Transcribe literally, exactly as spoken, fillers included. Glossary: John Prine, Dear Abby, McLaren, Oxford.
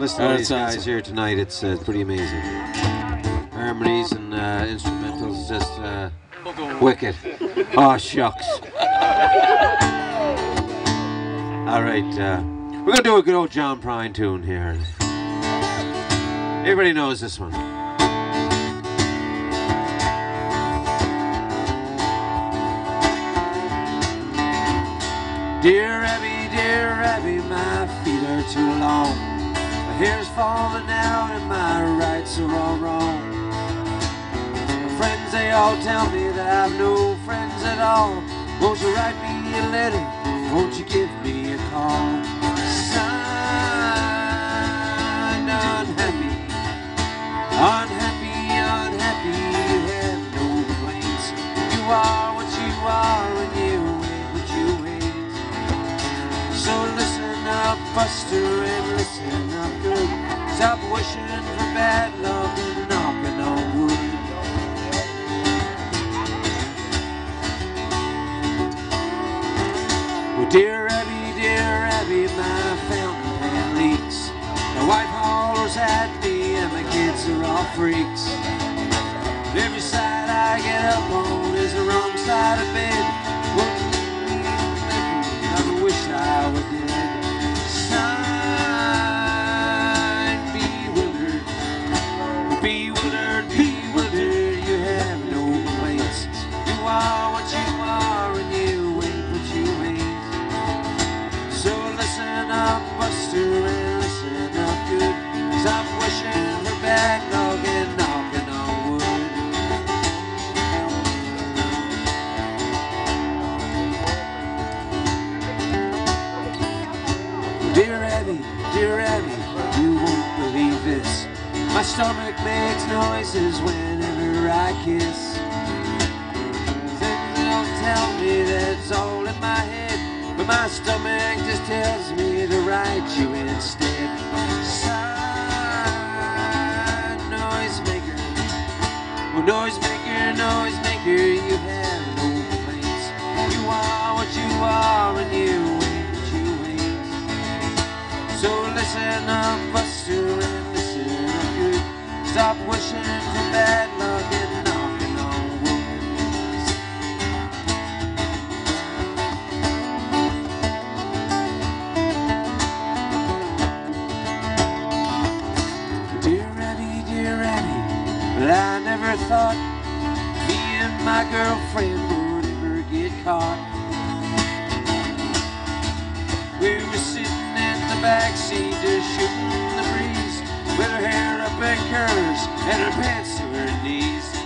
Listen to uh, these guys awesome. here tonight. It's uh, pretty amazing. Harmonies and uh, instrumentals, just uh, wicked. Oh, shucks. All right, uh, we're gonna do a good old John Prine tune here. Everybody knows this one. Dear Abby, dear Abby, my feet are too long. My hair's falling out and my rights are all wrong. My friends, they all tell me that I've no friends at all. Won't you write me a letter? Won't you give me a call? Signed, unhappy, unhappy, unhappy. You have no complaints. You are what you are and you So listen up, Buster, and listen up good. Stop wishing for bad luck and knocking on wood. Well, dear Abby, dear Abby, my fountain pen leaks. The white holler's at me and my kids are all freaks. Every side I get up on is the wrong side of bed. I was dead. Signed, bewildered, bewildered, bewildered. You have no complaints. You are what you are, and you ain't what you ain't. So listen up, Buster, and listen up good. Stop wishing for bad luck and knocking on Dear Abby, dear Abby, you won't believe this. My stomach makes noises whenever I kiss. Things don't tell me that's all in my head, but my stomach just tells me to write you instead. Side noisemaker, well, noisemaker, noisemaker, you have no complaints. You are what you are and you. So listen up, Buster, and listen up good. Stop wishing for bad luck and knocking on wood. Dear Abby, dear Abby, well, I never thought me and my girlfriend would ever get caught. We were sitting backseat just shooting the breeze with her hair up in curls and her pants to her knees.